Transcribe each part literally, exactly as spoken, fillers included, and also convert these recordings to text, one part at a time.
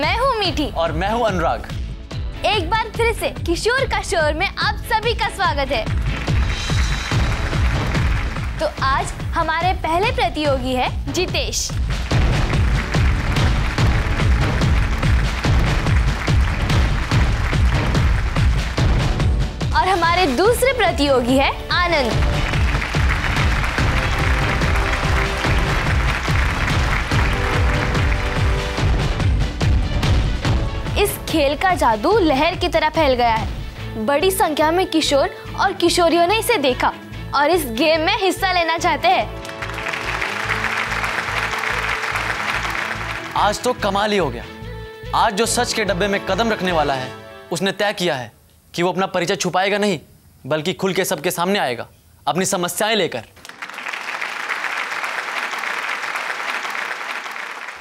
मैं हूँ मीठी और मैं हूँ अनुराग। एक बार फिर से किशोर का शोर में आप सभी का स्वागत है। तो आज हमारे पहले प्रतियोगी है जितेश। और हमारे दूसरे प्रतियोगी है आनंद। इस खेल का जादू लहर की तरह फैल गया है। बड़ी संख्या में किशोर और किशोरियों ने इसे देखा और इस गेम में हिस्सा लेना चाहते हैं। आज तो कमाल ही हो गया। आज जो सच के डब्बे में कदम रखने वाला है उसने तय किया है कि वो अपना परिचय छुपाएगा नहीं, बल्कि खुल के सबके सामने आएगा अपनी समस्याएं लेकर।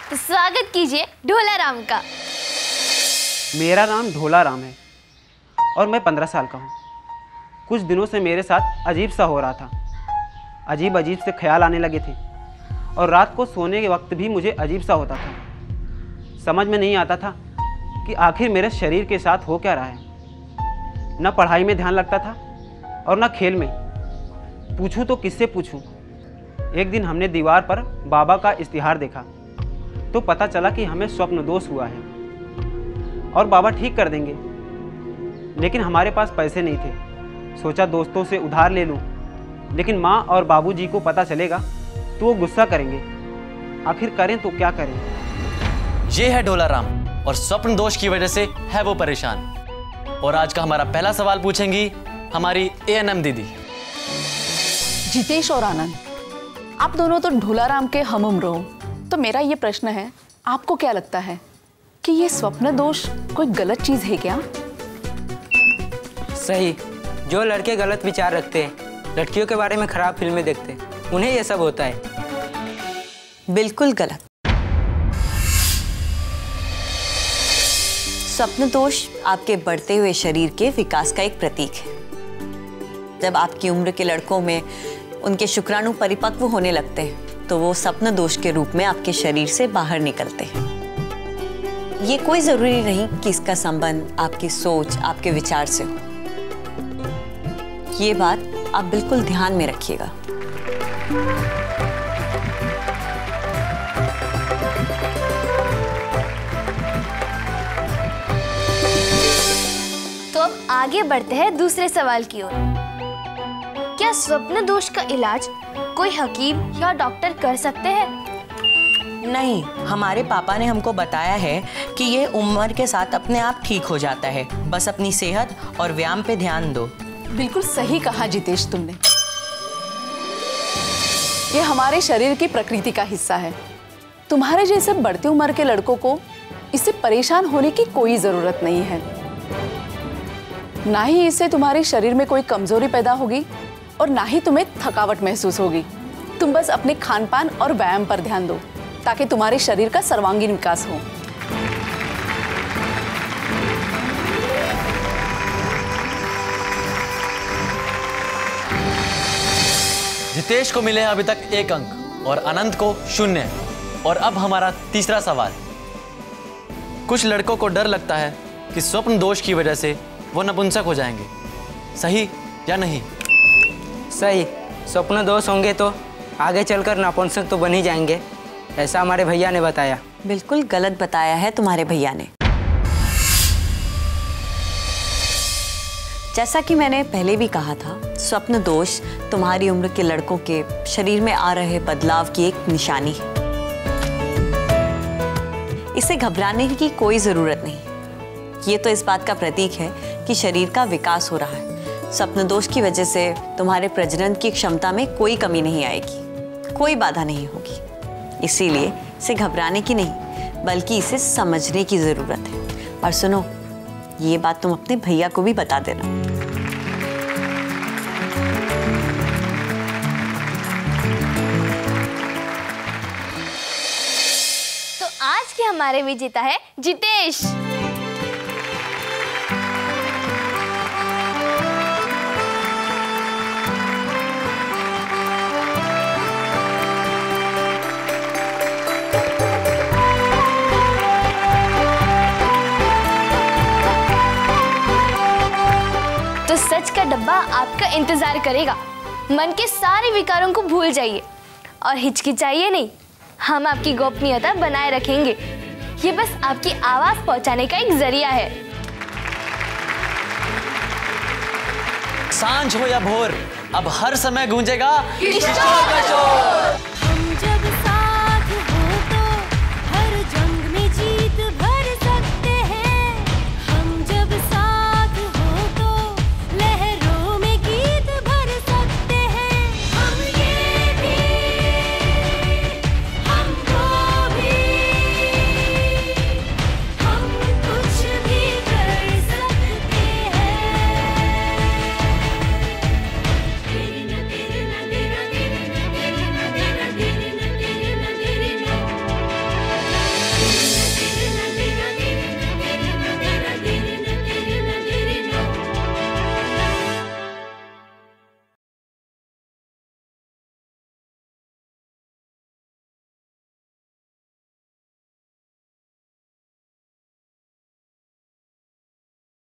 तो स्वागत कीजिए ढोलाराम का। मेरा नाम ढोलाराम है और मैं पंद्रह साल का हूँ। कुछ दिनों से मेरे साथ अजीब सा हो रहा था। अजीब अजीब से ख्याल आने लगे थे और रात को सोने के वक्त भी मुझे अजीब सा होता था। समझ में नहीं आता था कि आखिर मेरे शरीर के साथ हो क्या रहा है। ना पढ़ाई में ध्यान लगता था और ना खेल में। पूछूँ तो किससे पूछूँ। एक दिन हमने दीवार पर बाबा का इश्तिहार देखा तो पता चला कि हमें स्वप्नदोष हुआ है और बाबा ठीक कर देंगे। लेकिन हमारे पास पैसे नहीं थे। सोचा दोस्तों से उधार ले लूं, लेकिन माँ और बाबूजी को पता चलेगा तो वो गुस्सा करेंगे। आखिर करें तो क्या करें। ये है ढोलाराम और स्वप्न दोष की वजह से है वो परेशान। और आज का हमारा पहला सवाल पूछेंगी हमारी ए एन एम दीदी। जितेश और आनंद, आप दोनों तो ढोलाराम के हम उम्र हो, तो मेरा ये प्रश्न है, आपको क्या लगता है कि ये स्वप्न दोष कोई गलत चीज है क्या? सही। जो लड़के गलत विचार रखते हैं, लड़कियों के बारे में खराब फिल्में देखते हैं, उन्हें ये सब होता है। बिल्कुल गलत। स्वप्न दोष आपके बढ़ते हुए शरीर के विकास का एक प्रतीक है। जब आपकी उम्र के लड़कों में उनके शुक्राणु परिपक्व होने लगते हैं तो वो स्वप्न दोष के रूप में आपके शरीर से बाहर निकलते हैं। ये कोई जरूरी नहीं कि इसका संबंध आपकी सोच, आपके विचार से हो। ये बात आप बिल्कुल ध्यान में रखिएगा। तो अब आगे बढ़ते हैं दूसरे सवाल की ओर। क्या स्वप्न दोष का इलाज कोई हकीम या डॉक्टर कर सकते हैं? नहीं, हमारे पापा ने हमको बताया है कि ये उम्र के साथ अपने आप ठीक हो जाता है। बस अपनी सेहत और व्यायाम पे ध्यान दो। बिल्कुल सही कहा जितेश तुमने। ये हमारे शरीर की प्रकृति का हिस्सा है। तुम्हारे जैसे बढ़ती उम्र के लड़कों को इससे परेशान होने की कोई जरूरत नहीं है। ना ही इससे तुम्हारे शरीर में कोई कमजोरी पैदा होगी और ना ही तुम्हें थकावट महसूस होगी। तुम बस अपने खान पान और व्यायाम पर ध्यान दो ताकि तुम्हारे शरीर का सर्वांगीण विकास हो। जितेश को मिले अभी तक एक अंक और आनंद को शून्य। और अब हमारा तीसरा सवाल। कुछ लड़कों को डर लगता है कि स्वप्न दोष की वजह से वो नपुंसक हो जाएंगे। सही या नहीं? सही। स्वप्न दोष होंगे तो आगे चलकर नपुंसक तो बन ही जाएंगे, ऐसा हमारे भैया ने बताया। बिल्कुल गलत बताया है तुम्हारे भैया ने। जैसा कि मैंने पहले भी कहा था, स्वप्न दोष तुम्हारी उम्र के लड़कों के शरीर में आ रहे बदलाव की एक निशानी है। इसे घबराने की कोई जरूरत नहीं। ये तो इस बात का प्रतीक है कि शरीर का विकास हो रहा है। स्वप्न दोष की वजह से तुम्हारे प्रजनन की क्षमता में कोई कमी नहीं आएगी, कोई बाधा नहीं होगी। इसीलिए इसे घबराने की नहीं बल्कि इसे समझने की ज़रूरत है। और सुनो, ये बात तुम अपने भैया को भी बता देना। तो आज के हमारे विजेता है जितेश। आपका इंतजार करेगा। मन के सारे विकारों को भूल जाइए और हिचकिचाइए नहीं, हम आपकी गोपनीयता बनाए रखेंगे। ये बस आपकी आवाज पहुंचाने का एक जरिया है। सांझ हो या भोर, अब हर समय गूंजेगा किशोर का शोर।